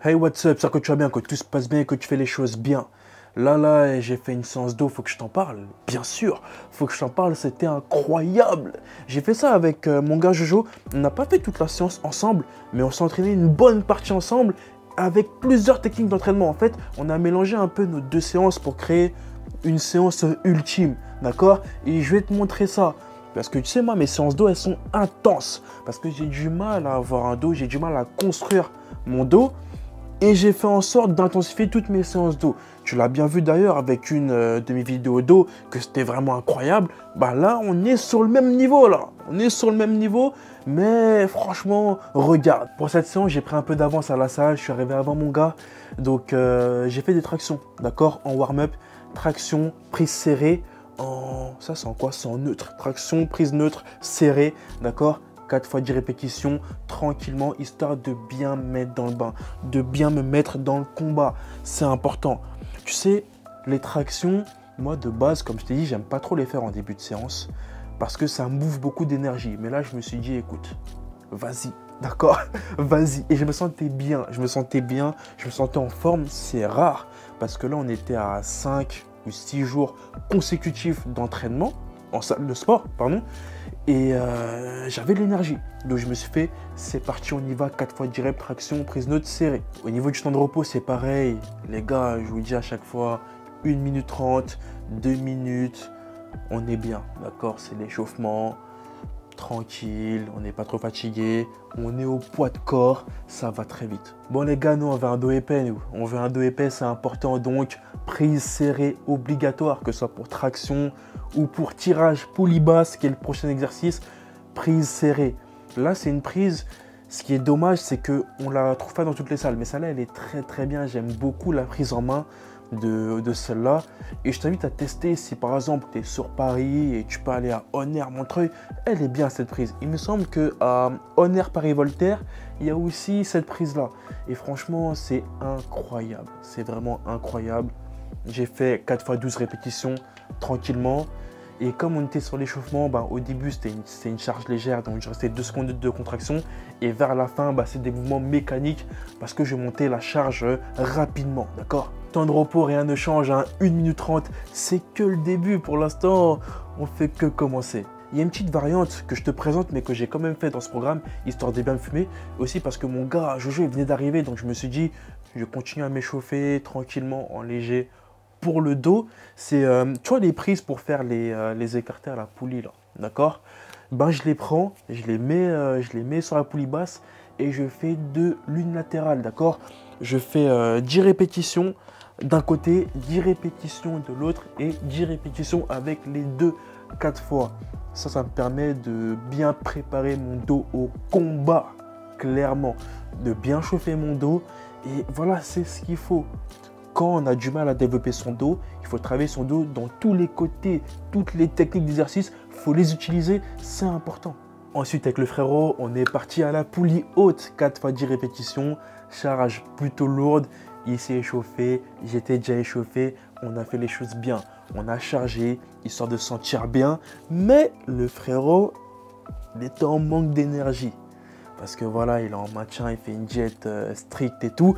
Hey, what's up, ça que tu vas bien, que tout se passe bien, que tu fais les choses bien. Là, j'ai fait une séance d'eau, faut que je t'en parle, bien sûr, faut que je t'en parle, c'était incroyable. J'ai fait ça avec mon gars Jojo, on n'a pas fait toute la séance ensemble, mais on s'est entraîné une bonne partie ensemble avec plusieurs techniques d'entraînement. En fait, on a mélangé un peu nos deux séances pour créer une séance ultime, d'accord? Et je vais te montrer ça. Parce que tu sais, moi, mes séances d'eau, elles sont intenses. Parce que j'ai du mal à avoir un dos, j'ai du mal à construire mon dos. Et j'ai fait en sorte d'intensifier toutes mes séances d'eau. Tu l'as bien vu d'ailleurs avec une de mes vidéos d'eau, que c'était vraiment incroyable. Bah là, on est sur le même niveau, là. On est sur le même niveau, mais franchement, regarde. Pour cette séance, j'ai pris un peu d'avance à la salle. Je suis arrivé avant mon gars. Donc, j'ai fait des tractions, d'accord, en warm-up. Traction, prise serrée. Ça, c'est en quoi? C'est en neutre. Traction, prise neutre, serrée, d'accord? 4 fois 10 répétitions, tranquillement, histoire de bien me mettre dans le bain, de bien me mettre dans le combat. C'est important. Tu sais, les tractions, moi, de base, comme je t'ai dit, j'aime pas trop les faire en début de séance parce que ça me bouffe beaucoup d'énergie. Mais là, je me suis dit, écoute, vas-y, d'accord? Vas-y. Et je me sentais bien, je me sentais en forme. C'est rare parce que là, on était à 5 ou 6 jours consécutifs d'entraînement, en salle de sport, pardon. Et j'avais de l'énergie. Donc je me suis fait, c'est parti, on y va, 4 fois direct, traction, prise neutre, serrée. Au niveau du temps de repos, c'est pareil. Les gars, je vous dis à chaque fois, 1 minute 30, 2 minutes, on est bien, d'accord? C'est l'échauffement, tranquille, on n'est pas trop fatigué, on est au poids de corps, ça va très vite. Bon les gars, nous, on veut un dos épais, nous. On veut un dos épais, c'est important, donc prise serrée obligatoire, que ce soit pour traction ou pour tirage poulie basse, qui est le prochain exercice, prise serrée. Là, c'est une prise, ce qui est dommage, c'est qu'on ne la trouve pas dans toutes les salles. Mais celle-là, elle est très très bien. J'aime beaucoup la prise en main de celle-là. Et je t'invite à tester si par exemple, tu es sur Paris et tu peux aller à On Air Montreuil. Elle est bien cette prise. Il me semble qu'à On Air Paris Voltaire, il y a aussi cette prise-là. Et franchement, c'est incroyable. C'est vraiment incroyable. J'ai fait 4 fois 12 répétitions tranquillement. Et comme on était sur l'échauffement, bah, au début, c'était une charge légère. Donc, je restais 2 secondes de contraction. Et vers la fin, bah, c'est des mouvements mécaniques parce que je montais la charge rapidement. D'accord? Temps de repos, rien ne change. Hein, 1 minute 30, c'est que le début. Pour l'instant, on ne fait que commencer. Il y a une petite variante que je te présente, mais que j'ai quand même fait dans ce programme, histoire de bien me fumer. Aussi parce que mon gars, Jojo, il venait d'arriver. Donc, je me suis dit, je continue à m'échauffer tranquillement, en léger. Pour le dos, c'est, tu vois, les prises pour faire les écartés à la poulie, là, d'accord? Ben, je les prends, je les mets sur la poulie basse et je fais de l'une latérale, d'accord? Je fais 10 répétitions d'un côté, 10 répétitions de l'autre et 10 répétitions avec les deux 4 fois. Ça me permet de bien préparer mon dos au combat, clairement, de bien chauffer mon dos et voilà, c'est ce qu'il faut. Quand on a du mal à développer son dos, il faut travailler son dos dans tous les côtés, toutes les techniques d'exercice, il faut les utiliser, c'est important. Ensuite, avec le frérot, on est parti à la poulie haute, 4 fois 10 répétitions, charge plutôt lourde, il s'est échauffé, j'étais déjà échauffé, on a fait les choses bien, on a chargé, histoire de se sentir bien, mais le frérot, il était en manque d'énergie, parce que voilà, il est en maintien, il fait une diète stricte et tout.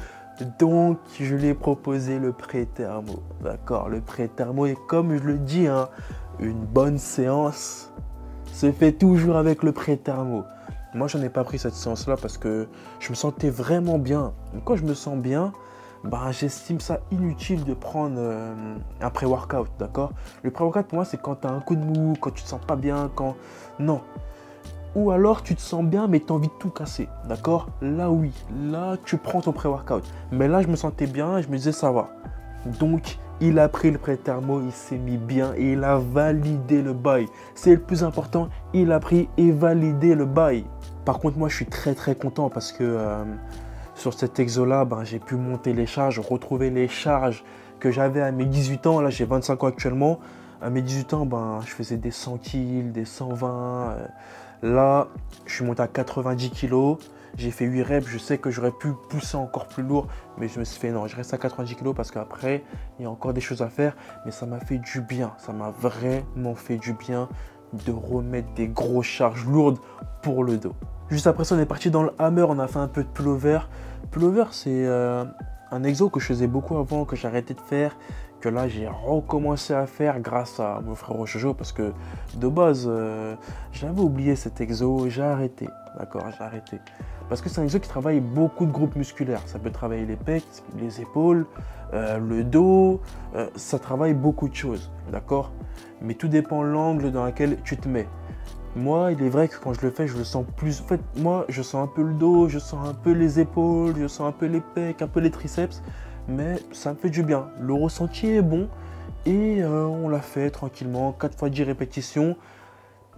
Donc, je lui ai proposé le pré-thermo, d'accord? Le pré-thermo, et comme je le dis, hein, une bonne séance se fait toujours avec le pré-thermo. Moi, je n'en ai pas pris cette séance-là parce que je me sentais vraiment bien. Donc, quand je me sens bien, bah, j'estime ça inutile de prendre un pré-workout, d'accord? Le pré-workout, pour moi, c'est quand tu as un coup de mou, quand tu te sens pas bien, quand... Non. Ou alors tu te sens bien mais tu as envie de tout casser, d'accord? Là oui, là tu prends ton pré-workout. Mais là je me sentais bien et je me disais ça va. Donc il a pris le pré-thermo, il s'est mis bien et il a validé le bail. C'est le plus important, il a pris et validé le bail. Par contre moi je suis très très content parce que sur cet exo là, ben, j'ai pu monter les charges, retrouver les charges que j'avais à mes 18 ans. Là j'ai 25 ans actuellement. À mes 18 ans, ben, je faisais des 100 kills, des 120. Là, je suis monté à 90 kg. J'ai fait 8 reps. Je sais que j'aurais pu pousser encore plus lourd. Mais je me suis fait, non, je reste à 90 kg parce qu'après, il y a encore des choses à faire. Mais ça m'a fait du bien. Ça m'a vraiment fait du bien de remettre des grosses charges lourdes pour le dos. Juste après ça, on est parti dans le hammer. On a fait un peu de pullover. pullover, c'est un exo que je faisais beaucoup avant, que j'ai arrêté de faire, que là j'ai recommencé à faire grâce à mon frère Jojo, parce que de base j'avais oublié cet exo, j'ai arrêté, d'accord, j'ai arrêté. Parce que c'est un exo qui travaille beaucoup de groupes musculaires, ça peut travailler les pecs, les épaules, le dos, ça travaille beaucoup de choses, d'accord. Mais tout dépend de l'angle dans lequel tu te mets. Moi, il est vrai que quand je le fais, je le sens plus. En fait, moi, je sens un peu le dos, je sens un peu les épaules, je sens un peu les pecs, un peu les triceps. Mais ça me fait du bien. Le ressenti est bon. Et on l'a fait tranquillement, 4 fois 10 répétitions,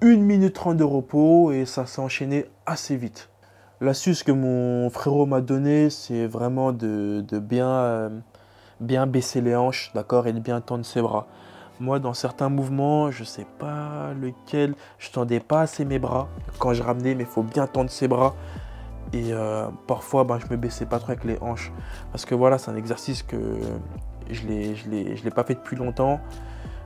1 minute 30 de repos. Et ça s'est enchaîné assez vite. L'astuce que mon frérot m'a donnée, c'est vraiment de bien baisser les hanches, d'accord, et de bien tendre ses bras. Moi, dans certains mouvements, je ne sais pas lequel, je tendais pas assez mes bras quand je ramenais, mais il faut bien tendre ses bras. Et parfois, ben, je me baissais pas trop avec les hanches. Parce que voilà, c'est un exercice que je ne l'ai pas fait depuis longtemps.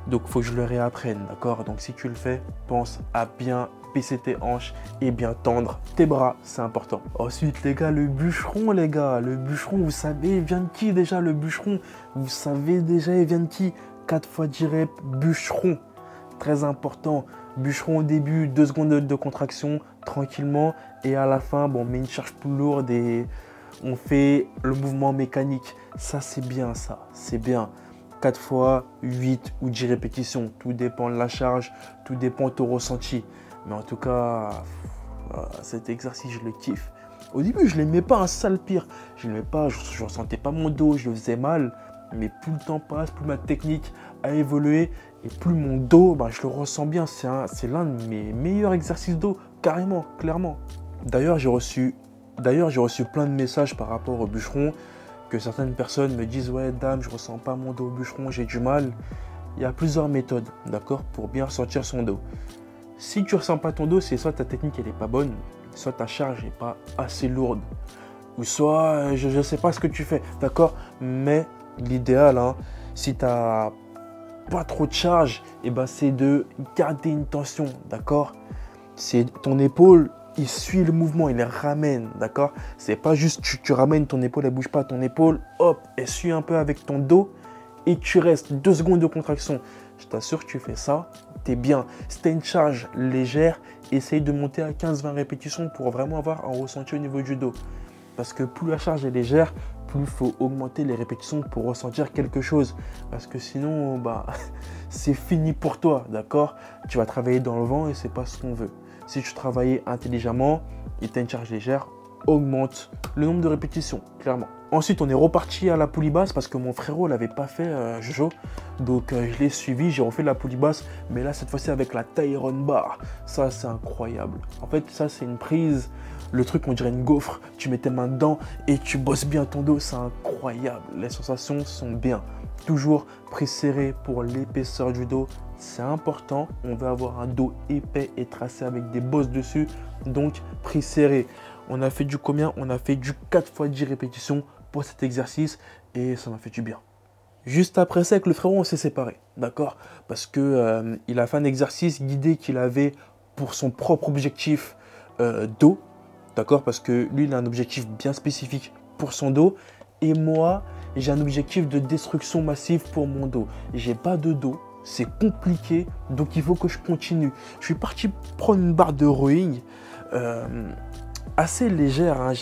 Donc, il faut que je le réapprenne, d'accord? Donc, si tu le fais, pense à bien baisser tes hanches et bien tendre tes bras. C'est important. Ensuite, les gars, le bûcheron, les gars. Le bûcheron, vous savez, il vient de qui déjà? Le bûcheron, vous savez déjà, il vient de qui? 4 fois 10 reps, bûcheron, très important, bûcheron au début, 2 secondes de contraction, tranquillement, et à la fin, bon, on met une charge plus lourde et on fait le mouvement mécanique, ça c'est bien ça, c'est bien, 4 fois 8 ou 10 répétitions, tout dépend de la charge, tout dépend de ton ressenti, mais en tout cas, cet exercice je le kiffe. Au début je l'aimais pas un sale pire, je l'aimais pas, je ressentais pas mon dos, je le faisais mal. Mais plus le temps passe, plus ma technique a évolué et plus mon dos, bah, je le ressens bien. C'est l'un de mes meilleurs exercices dos, carrément, clairement. D'ailleurs, j'ai reçu plein de messages par rapport au bûcheron, que certaines personnes me disent « Ouais, dame, je ne ressens pas mon dos au bûcheron, j'ai du mal. » Il y a plusieurs méthodes, d'accord, pour bien ressentir son dos. Si tu ne ressens pas ton dos, c'est soit ta technique n'est pas bonne, soit ta charge n'est pas assez lourde, ou soit je ne sais pas ce que tu fais, d'accord, mais... L'idéal, hein, si tu n'as pas trop de charge, eh ben, c'est de garder une tension, d'accord? C'est ton épaule, il suit le mouvement, il la ramène, d'accord? C'est pas juste tu ramènes ton épaule, elle bouge pas, ton épaule, hop, elle suit un peu avec ton dos et tu restes 2 secondes de contraction. Je t'assure, tu fais ça, tu es bien. Si tu as une charge légère, essaye de monter à 15-20 répétitions pour vraiment avoir un ressenti au niveau du dos. Parce que plus la charge est légère, plus il faut augmenter les répétitions pour ressentir quelque chose. Parce que sinon, bah, c'est fini pour toi, d'accord? Tu vas travailler dans le vent et ce n'est pas ce qu'on veut. Si tu travailles intelligemment et tu as une charge légère, augmente le nombre de répétitions, clairement. Ensuite, on est reparti à la poulie basse parce que mon frérot ne l'avait pas fait, Jojo. Donc, je l'ai suivi, j'ai refait la poulie basse. Mais là, cette fois-ci, avec la Tyron Bar. Ça, c'est incroyable. En fait, ça, c'est une prise... Le truc, on dirait une gaufre, tu mets tes mains dedans et tu bosses bien ton dos, c'est incroyable. Les sensations sont bien. Toujours prise serrée pour l'épaisseur du dos, c'est important. On veut avoir un dos épais et tracé avec des bosses dessus, donc prise serrée. On a fait du combien? On a fait du 4 fois 10 répétitions pour cet exercice et ça m'a fait du bien. Juste après ça, avec le frérot, on s'est séparés, d'accord? Parce qu'il a fait un exercice guidé qu'il avait pour son propre objectif dos. D'accord, parce que lui, il a un objectif bien spécifique pour son dos. Et moi, j'ai un objectif de destruction massive pour mon dos. J'ai pas de dos, c'est compliqué, donc il faut que je continue. Je suis parti prendre une barre de rowing assez légère. Hein.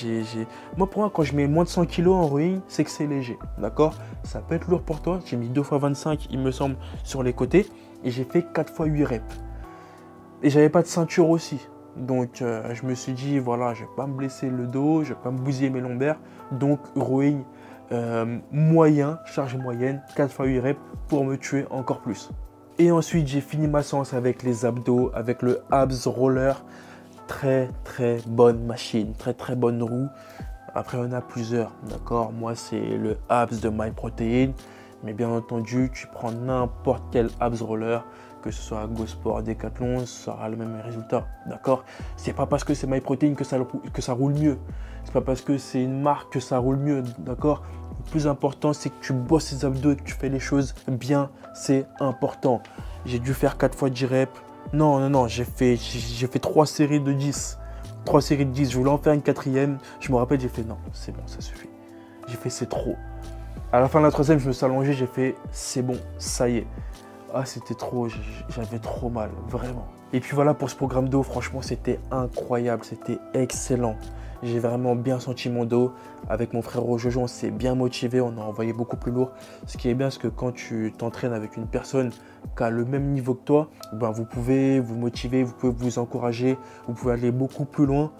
Moi, pour moi, quand je mets moins de 100 kg en rowing, c'est que c'est léger. D'accord, ça peut être lourd pour toi. J'ai mis 2 fois 25, il me semble, sur les côtés. Et j'ai fait 4 fois 8 reps. Et j'avais pas de ceinture aussi. Donc, je me suis dit, voilà, je ne vais pas me blesser le dos, je ne vais pas me bousiller mes lombaires. Donc, rowing moyen, charge moyenne, 4 fois 8 reps pour me tuer encore plus. Et ensuite, j'ai fini ma séance avec les abdos, avec le abs roller. Très, très bonne machine, très, très bonne roue. Après, on a plusieurs, d'accord? Moi, c'est le abs de MyProtein. Mais bien entendu, tu prends n'importe quel abs roller, que ce soit à Go Sport, Decathlon, ça aura le même résultat, d'accord? C'est pas parce que c'est MyProtein que ça roule mieux. C'est pas parce que c'est une marque que ça roule mieux, d'accord? Le plus important, c'est que tu bosses tes abdos et que tu fais les choses bien, c'est important. J'ai dû faire 4 fois 10 reps. Non, j'ai fait 3 séries de 10. 3 séries de 10, je voulais en faire une quatrième. Je me rappelle, j'ai fait non, c'est bon, ça suffit. J'ai fait c'est trop. À la fin de la troisième, je me suis allongé, j'ai fait c'est bon, ça y est. Ah, c'était trop, j'avais trop mal, vraiment. Et puis voilà, pour ce programme d'eau, franchement, c'était incroyable, c'était excellent. J'ai vraiment bien senti mon dos. Avec mon frère Jojo, on s'est bien motivé, on a envoyé beaucoup plus lourd. Ce qui est bien, c'est que quand tu t'entraînes avec une personne qui a le même niveau que toi, ben vous pouvez vous motiver, vous pouvez vous encourager, vous pouvez aller beaucoup plus loin.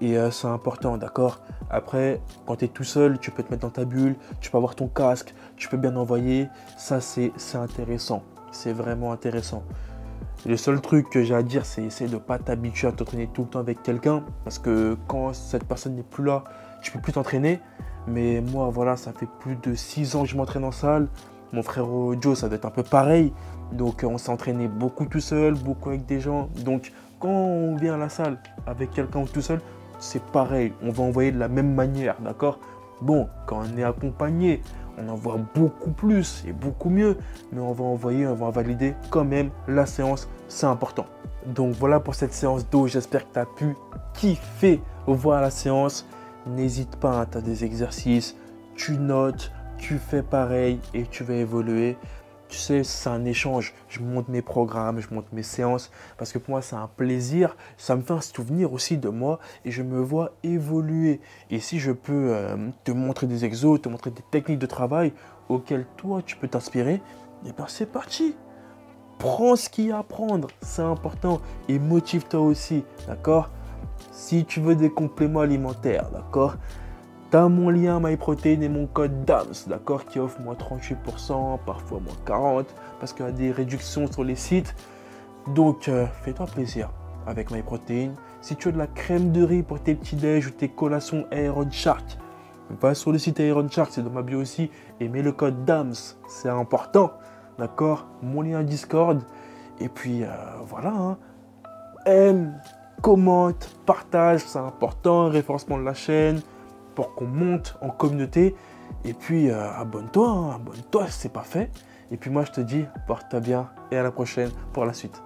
Et c'est important, d'accord? Après, quand tu es tout seul, tu peux te mettre dans ta bulle, tu peux avoir ton casque, tu peux bien envoyer. Ça, c'est intéressant. C'est vraiment intéressant. Le seul truc que j'ai à dire, c'est essayer de ne pas t'habituer à t'entraîner tout le temps avec quelqu'un. Parce que quand cette personne n'est plus là, tu ne peux plus t'entraîner. Mais moi, voilà, ça fait plus de 6 ans que je m'entraîne en salle. Mon frère Joe, ça doit être un peu pareil. Donc, on s'est entraîné beaucoup tout seul, beaucoup avec des gens. Donc, quand on vient à la salle avec quelqu'un ou tout seul, c'est pareil. On va envoyer de la même manière, d'accord? Bon, quand on est accompagné, on envoie beaucoup plus et beaucoup mieux, mais on va envoyer, on va valider quand même la séance, c'est important. Donc voilà pour cette séance d'eau, j'espère que tu as pu kiffer voir la séance. N'hésite pas, hein, tu as des exercices, tu notes, tu fais pareil et tu vas évoluer. Tu sais, c'est un échange, je monte mes programmes, je monte mes séances, parce que pour moi, c'est un plaisir, ça me fait un souvenir aussi de moi, et je me vois évoluer. Et si je peux te montrer des exos, te montrer des techniques de travail auxquelles toi, tu peux t'inspirer, et bien c'est parti. Prends ce qu'il y a à prendre, c'est important, et motive-toi aussi, d'accord? Si tu veux des compléments alimentaires, d'accord? T'as mon lien MyProtein et mon code DAMS, d'accord, qui offre moins 38%, parfois moins 40%, parce qu'il y a des réductions sur les sites. Donc, fais-toi plaisir avec MyProtein. Si tu as de la crème de riz pour tes petits-déj ou tes collations Iron Shark, va sur le site Iron Shark, c'est dans ma bio aussi, et mets le code DAMS, c'est important, d'accord, mon lien Discord. Et puis, voilà, hein. Aime, commente, partage, c'est important, référencement de la chaîne, pour qu'on monte en communauté. Et puis abonne-toi, hein, abonne-toi si c'est pas fait. Et puis moi je te dis, porte-toi bien et à la prochaine pour la suite.